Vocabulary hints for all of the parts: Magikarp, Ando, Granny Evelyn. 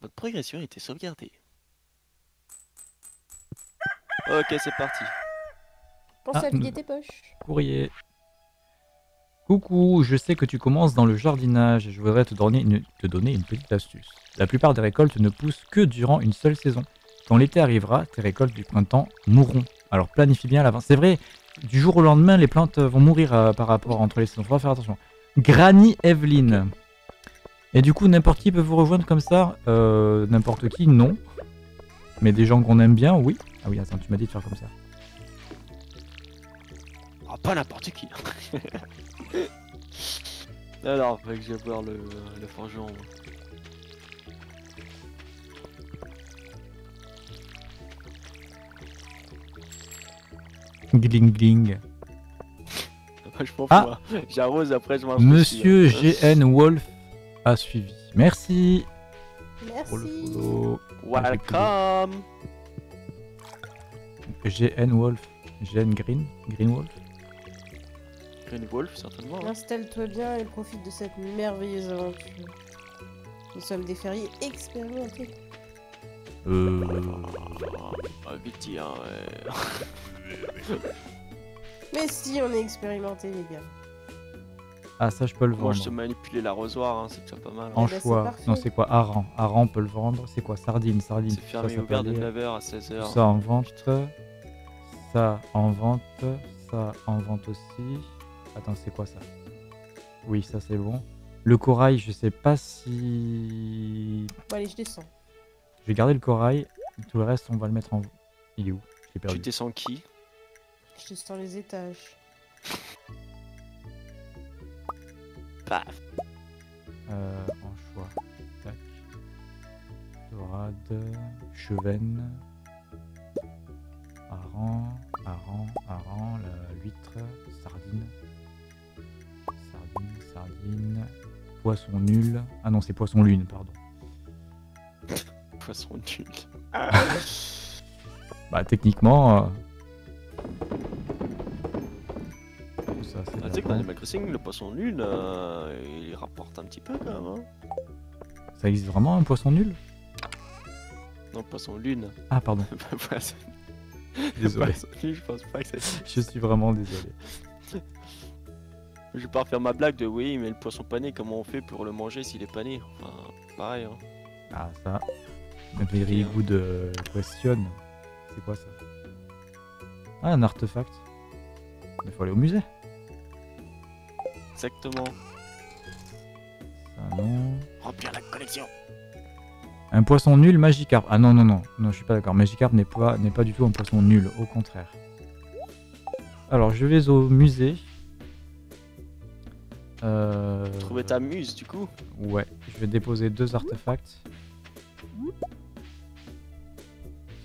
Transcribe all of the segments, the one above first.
Votre progression a été sauvegardée. Ok, c'est parti. Pense à vider tes poches. Courrier. Coucou, je sais que tu commences dans le jardinage et je voudrais te donner une petite astuce. La plupart des récoltes ne poussent que durant une seule saison. Quand l'été arrivera, tes récoltes du printemps mourront. Alors planifie bien à l'avance. C'est vrai, du jour au lendemain, les plantes vont mourir par rapport entre les saisons. Faut faire attention. Granny Evelyn. Et du coup, n'importe qui peut vous rejoindre comme ça. N'importe qui, non. Mais des gens qu'on aime bien, oui. Ah oui, attends, tu m'as dit de faire comme ça. Oh, pas n'importe qui. Alors, il faudrait que je vais voir le forgeron. Gling gling. Je m'en fous. J'arrose après, je m'en fous. Monsieur GNWolf a suivi. Merci. Merci. Pour le follow. Welcome. GNWolf. GN Green. GreenWolf. GreenWolf, certainement. Hein. Installe-toi bien et profite de cette merveilleuse aventure. Nous sommes des ferriers expérimentés. Vite, hein, mais si, on est expérimenté, les gars. Ah, ça, je peux le vendre. Moi, je te manipuler l'arrosoir, hein, c'est déjà pas mal. Hein. En choix. Non, c'est quoi? Aran. Aran peut le vendre. C'est quoi? Sardine. Sardine. C'est fermé ouvert de 9h à 16h. Ça en vente. Ça en vente. Ça en vente aussi. Attends, c'est quoi ça? Oui, ça, c'est bon. Le corail, je sais pas si. Bon, allez, je descends. Je vais garder le corail. Tout le reste, on va le mettre en. Il est où? Je l'ai perdu. Tu descends qui? Je descends les étages. Paf. En choix. Tac. Dorade. Chevenne. Aran. Aran. Aran. La huître. Sardine. Sardine. Sardine. Poisson nul. Ah non, c'est poisson lune, pardon. Poisson nul. Bah, techniquement. Ça, ah, tu sais que dans Animal Crossing, le poisson nul, il rapporte un petit peu quand même. Hein. Ça existe vraiment un poisson nul? Non, poisson lune. Ah, pardon. Désolé. Poisson nul, je pense pas que ça... Je suis vraiment désolé. Je vais pas refaire ma blague de oui, mais le poisson pané, comment on fait pour le manger s'il est pané? Enfin, pareil. Hein. Ah, ça. Very good question. C'est quoi ça? Ah, un artefact. Il faut aller au musée. Exactement. Ça non. Remplir la collection. Un poisson nul, Magikarp. Ah non, non, non. Non, je suis pas d'accord. Magikarp n'est pas du tout un poisson nul. Au contraire. Alors, je vais au musée. Trouver ta muse, du coup. Ouais. Je vais déposer 2 artefacts.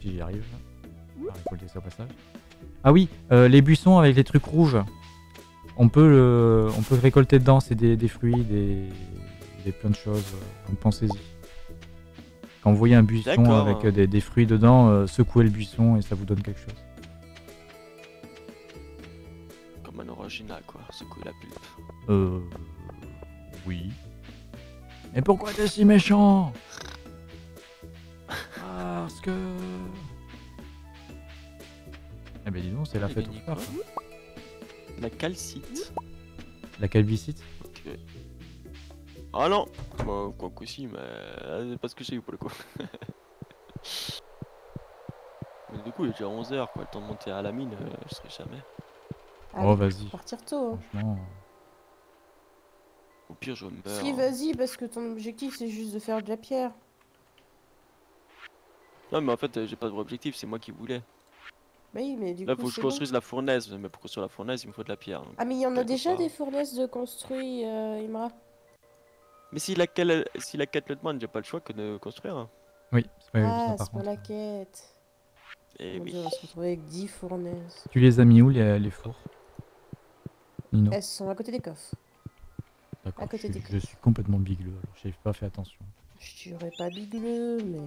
Si j'y arrive. Ah, récolter ça au passage. Ah oui, les buissons avec les trucs rouges. On peut récolter dedans, c'est des fruits, des plein de choses. Donc pensez-y. Quand vous voyez un buisson avec des fruits dedans, secouez le buisson et ça vous donne quelque chose. Comme un original quoi, secouer la pulpe. Oui. Mais pourquoi t'es si méchant? Parce que... Eh ben disons, c'est la fête au parc. La calcite. La calvicite. Ok. Ah non bon, quoi que si, mais c'est pas ce que j'ai eu pour le coup. Mais du coup, il est déjà 11h, quoi. Le temps de monter à la mine, je serai jamais. Ah, oh, vas-y. Partir tôt. Franchement. Au pire, je meurs. Si, vas-y, parce que ton objectif, c'est juste de faire de la pierre. Non, mais en fait, j'ai pas de vrai objectif, c'est moi qui voulais. Oui, mais du coup, là, faut que je construise la fournaise, mais pour construire la fournaise, il me faut de la pierre. Donc... Ah, mais il y en a déjà des fournaises de construit, Imra. Mais si la quête le demande, j'ai pas le choix que de construire. Hein. Oui, c'est pas, ah, c'est pas la quête. Et oui. Dieu, on va se retrouver avec 10 fournaises. Tu les as mis où, les fours? Nino. Elles sont à côté des coffres. D'accord, je suis complètement bigleux, alors j'ai pas fait attention. Je dirais pas bigleux, mais...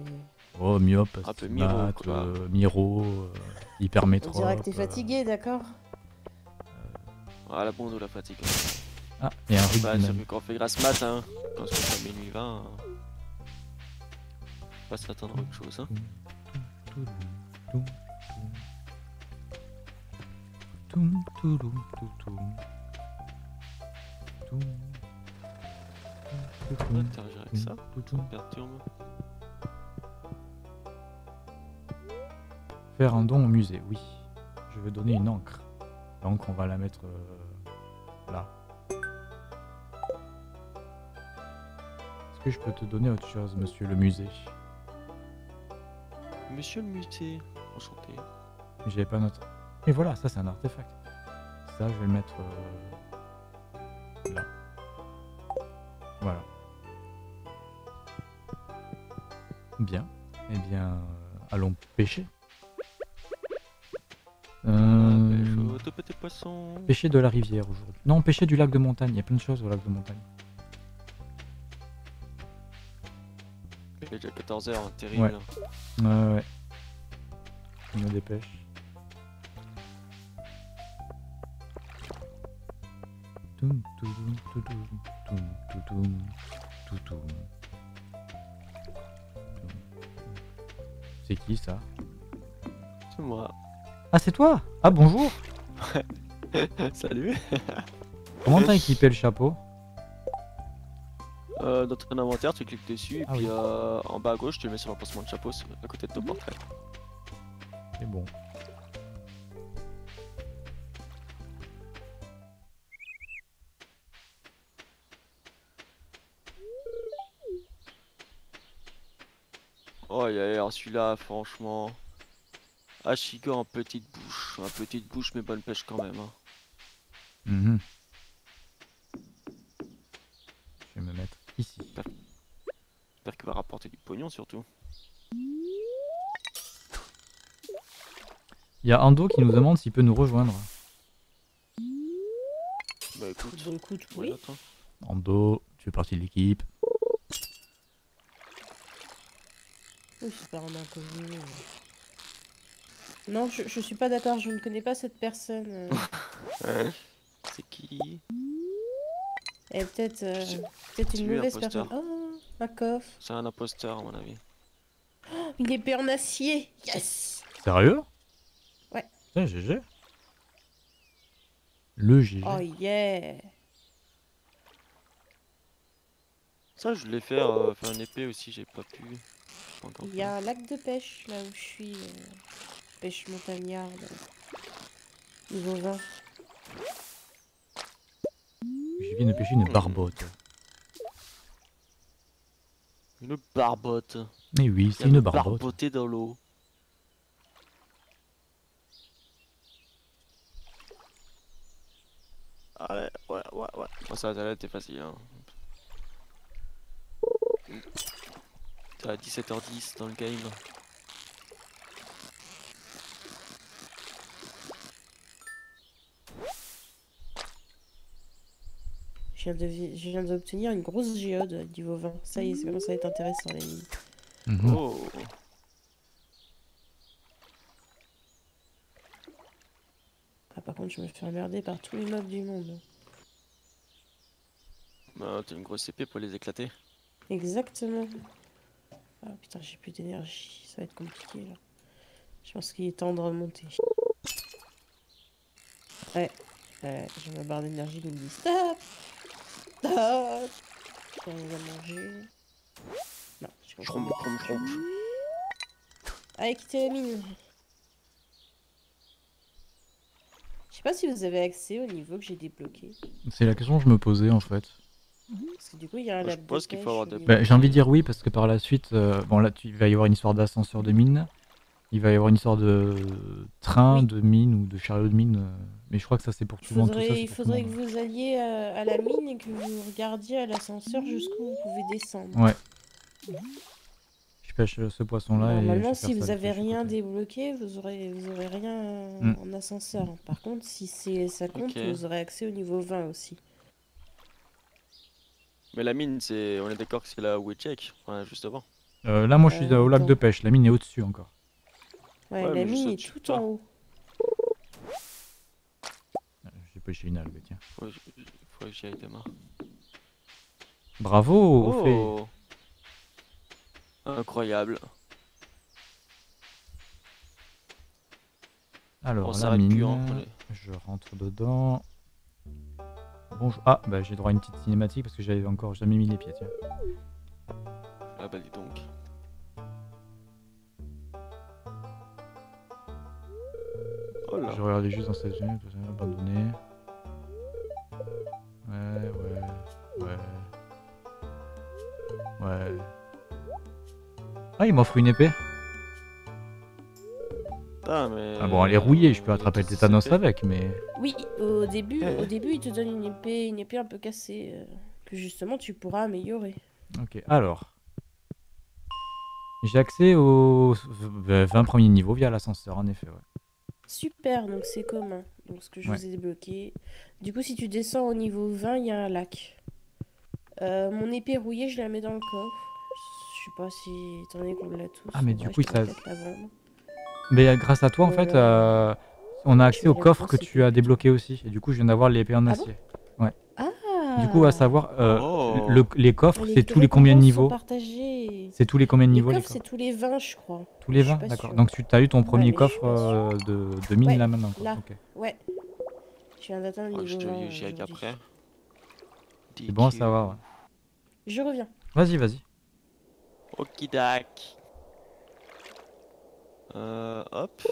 Oh, myope, un peu miro, hypermétro. On dirait que t'es fatigué, d'accord? Ah, la bonne ou la fatigue. Ah, il y a un rubis. Bah, c'est vu qu'on fait grâce mat, hein. Quand on fait minuit 20, on va s'attendre à autre chose, hein. On va interagir avec ça, ça me perturbe. Faire un don au musée, oui. Je vais donner une encre. Donc on va la mettre là. Est-ce que je peux te donner autre chose, monsieur le musée? Monsieur le musée, enchanté. J'avais pas notre... Et voilà, ça c'est un artefact. Ça je vais le mettre là. Voilà. Bien. Eh bien, allons pêcher. De petits poissons. Pêcher de la rivière aujourd'hui. Non, pêcher du lac de montagne. Il y a plein de choses au lac de montagne. Il est déjà 14 h, hein, terrible. Ouais. Ouais. On me dépêche. C'est qui ça? C'est moi. Ah, c'est toi? Ah, bonjour. Salut. Comment t'as équipé le chapeau? Dans ton inventaire, tu cliques dessus et puis en bas à gauche, tu le mets sur l'emplacement de chapeau à côté de ton portrait. C'est bon. Oh, il a l'air celui-là, franchement. Ashiko en petite bouche. En petite bouche, mais bonne pêche quand même. Hein. Mmh. Je vais me mettre ici. J'espère qu'il va rapporter du pognon surtout. Il y a Ando qui nous demande s'il peut nous rejoindre. Bah écoute, bon coup, tu pourrais l'atteindre. Ando, tu fais partie de l'équipe. Oui, c'est pas un inconnu. Non, je suis pas d'accord, je ne connais pas cette personne. C'est qui? Elle est peut-être une mauvaise personne. Oh, Makoff. C'est un imposteur à mon avis. Oh, il est pernacier. Yes. Sérieux? Ouais. Putain, GG. Le GG. Oh yeah. Ça, je voulais faire une épée aussi, j'ai pas pu. Il y a un lac de pêche là où je suis. Pêche montagnarde. Niveau 20. Je viens de pêcher une barbotte. Une barbotte. Mais oui, c'est une barbotte. Barbotée dans l'eau. Allez, ouais. Bon, ça va, t'es facile. Hein. T'es à 17 h 10 dans le game. Je viens d'obtenir une grosse géode niveau 20. Ça y est, ça commence à être intéressant les lignes. Mmh. Oh. Ah, par contre, je me fais emmerder par tous les mobs du monde. Bah, t'as une grosse épée pour les éclater. Exactement. Ah putain, j'ai plus d'énergie. Ça va être compliqué là. Je pense qu'il est temps de remonter. Ouais. J'ai ma barre d'énergie qui me dit stop. Stop. On va manger. Non, je remonte. Allez, quittez la mine. Je sais pas si vous avez accès au niveau que j'ai débloqué. C'est la question que je me posais en fait. Parce que du coup, il y a un lab de pêche. Bah, j'ai envie de dire oui parce que par la suite, bon là, il va y avoir une histoire d'ascenseur de mine. Il va y avoir une histoire de train, de mine ou de chariot de mine, mais je crois que ça c'est pour tout le monde. Il faudrait que vous alliez à la mine et que vous regardiez à l'ascenseur jusqu'où vous pouvez descendre. Ouais. Je pêche ce poisson-là. Normalement, si vous avez rien débloqué, vous aurez rien en ascenseur. Par contre, si ça compte, vous aurez accès au niveau 20 aussi. Mais la mine, on est d'accord que c'est là où il check, juste avant. Là, moi, je suis au lac de pêche. La mine est au-dessus encore. Ouais, la mine est tout en haut. J'ai pas j'ai une algue, tiens. Ouais, faut que j'y aille demain. Bravo, Ophée. Incroyable. Alors, la mine, je rentre dedans. Bonjour. Ah, bah j'ai droit à une petite cinématique parce que j'avais encore jamais mis les pieds, tiens. Ah bah dis donc. Oh là. Je regardais juste dans cette zone, abandonné. Ouais. Ah, il m'offre une épée. Ah, mais... ah bon, elle est rouillée, je peux attraper le tétanos avec, mais... Oui, au début, il te donne une épée un peu cassée, que justement tu pourras améliorer. Ok, alors... J'ai accès aux 20 premiers niveaux via l'ascenseur, en effet, ouais. Super, donc c'est commun, donc ce que je vous ai débloqué. Du coup, si tu descends au niveau 20, il y a un lac. Mon épée rouillée, je la mets dans le coffre. Je sais pas si t'en es qu'on l'a tous. Ah, mais du coup, ça... Mais grâce à toi, en fait, on a accès au coffre que tu as débloqué aussi. Et du coup, je viens d'avoir l'épée en acier. Ouais. Ah. Du coup, à savoir, les coffres, c'est tous les combien de niveaux? C'est tous les combien de niveaux? Les coffres, c'est tous les 20, je crois. Tous les 20, d'accord. Donc, tu as eu ton premier coffre de mine là maintenant. Là. Okay. Ouais. Je viens d'atteindre le niveau 20. J'y aille après. C'est bon à savoir, ouais. Je reviens. Vas-y, vas-y. Okidak. Hop.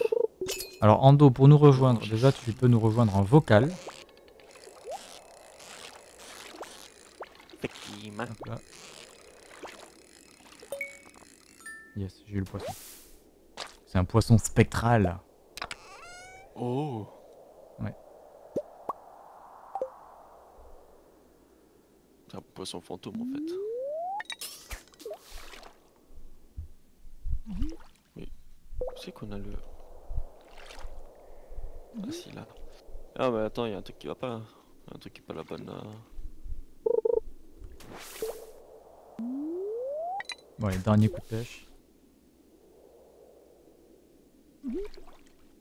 Alors Ando, pour nous rejoindre, déjà tu peux nous rejoindre en vocal. Yes, j'ai eu le poisson. C'est un poisson spectral. Oh. Ouais. C'est un poisson fantôme en fait. C'est qu'on a le... Ah si, là. Ah mais attends, il y a un truc qui va pas. Hein. Un truc qui est pas la bonne... Bon, les derniers coups de pêche.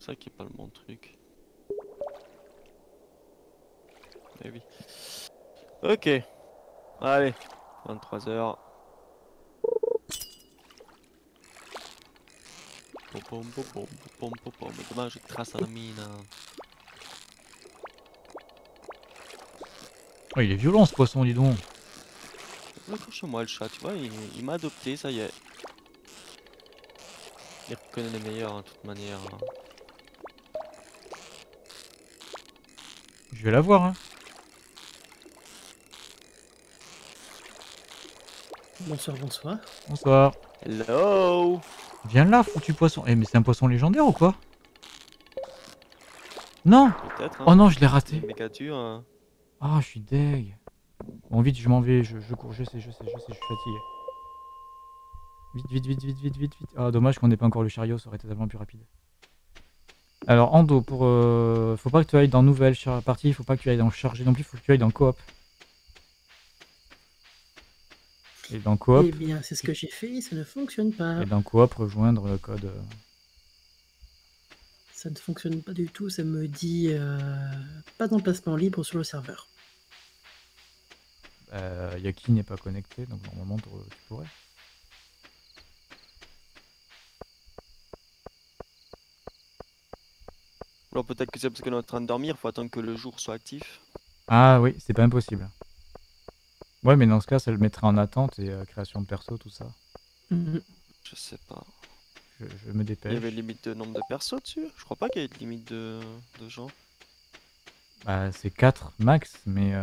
Ça qui est pas le bon truc. Eh oui. Ok. Allez. 23h. Demain je trace à la mine. Oh, il est violent ce poisson, dis donc. Accroche-moi le chat, tu vois, il m'a adopté, ça y est. Il reconnaît les meilleurs de toute manière. Je vais l'avoir, hein. Bonsoir, bonsoir. Bonsoir. Hello. Viens là, foutu poisson. Eh, mais c'est un poisson légendaire ou quoi? Non, hein. Oh non, je l'ai raté. Ah, je suis deg. Bon, vite, je m'en vais, je cours, je sais, je suis fatigué. Vite. Ah, dommage qu'on n'ait pas encore le chariot, ça aurait été tellement plus rapide. Alors, Ando, pour... faut pas que tu ailles dans nouvelle partie, faut pas que tu ailles dans charger non plus, faut que tu ailles dans coop. Et dans coop. Eh bien, c'est ce que j'ai fait, ça ne fonctionne pas. Et dans coop, rejoindre le code. Ça ne fonctionne pas du tout, ça me dit pas d'emplacement libre sur le serveur. Yaki n'est pas connecté, donc normalement tu pourrais. Alors peut-être que c'est parce qu'on est en train de dormir, faut attendre que le jour soit actif. Ah oui, c'est pas impossible. Ouais, mais dans ce cas, ça le mettra en attente et création de perso, tout ça. Je sais pas. Je me dépêche. Il y avait limite de nombre de persos dessus? Je crois pas qu'il y ait limite de gens. Bah, c'est 4 max, mais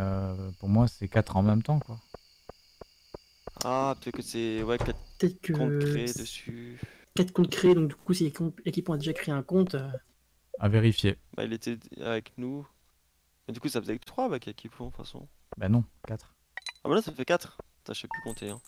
pour moi, c'est 4 en même temps, quoi. Ah, peut-être que c'est... Ouais, 4 comptes créés dessus. 4 comptes créés, donc du coup, si l'équipe a déjà créé un compte... À vérifier. Bah, il était avec nous. Et du coup, ça faisait que 3 avec l'équipe, de toute façon. Bah non, 4. Ah bah là ça fait 4, je sais plus compter hein.